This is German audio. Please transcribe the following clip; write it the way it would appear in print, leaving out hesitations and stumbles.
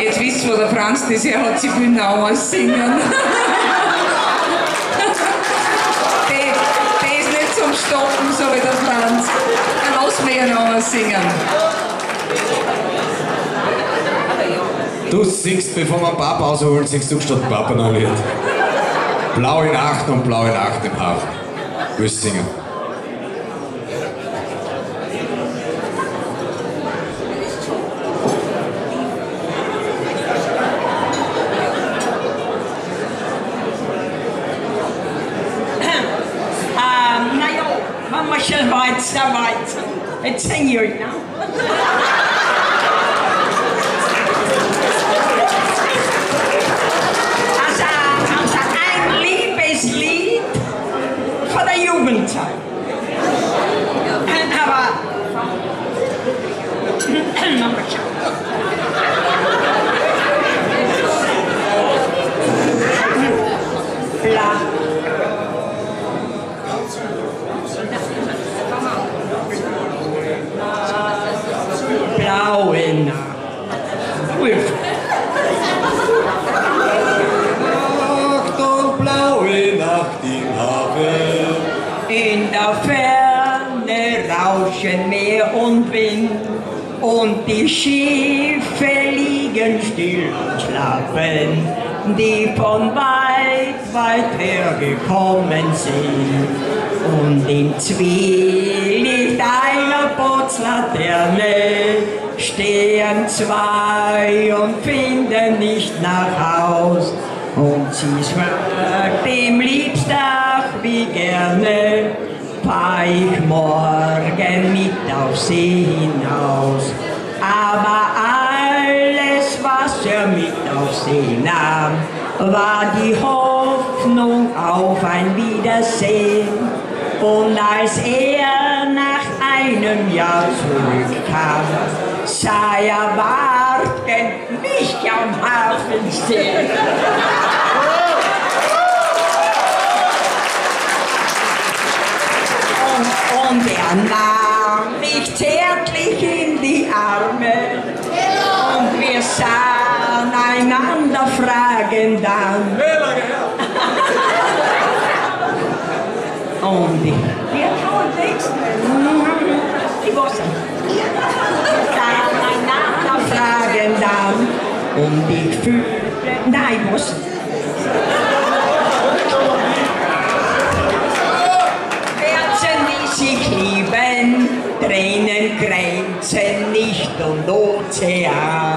Jetzt wissen wir, der Franz, das er hat sich genauer singen. Der ist nicht zum Stoppen, so wie der Franz. Dann lassen wir ihn auch singen. Du singst, bevor wir Papa rausholen, singst du statt Papa noch ein Lied. Blaue Nacht und blaue Nacht im Hafen. Willst du singen? I should write some rights. It's in you now. In der Ferne rauschen Meer und Wind und die Schiffe liegen still und schlafen, die von weit, weit her gekommen sind. Und im Zwielicht einer Bootslaterne stehen zwei und finden nicht nach Haus. Und sie fragt im Liebsten, wie gerne fahr ich morgen mit auf See hinaus. Aber alles, was mit auf See nahm, war die Hoffnung auf ein Wiedersehen. Und als nach einem Jahr zurückkam, sah warten mich am Hafen stehen. Und er nahm mich zärtlich in die Arme und wir sahen einander fragend an. Und ich sahen einander fragend an und ich fühlte, nein, ich muss. Tränen, Grenzen nicht und Ozean.